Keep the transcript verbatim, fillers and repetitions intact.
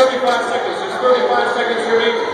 thirty-five seconds. It's thirty-five seconds remaining.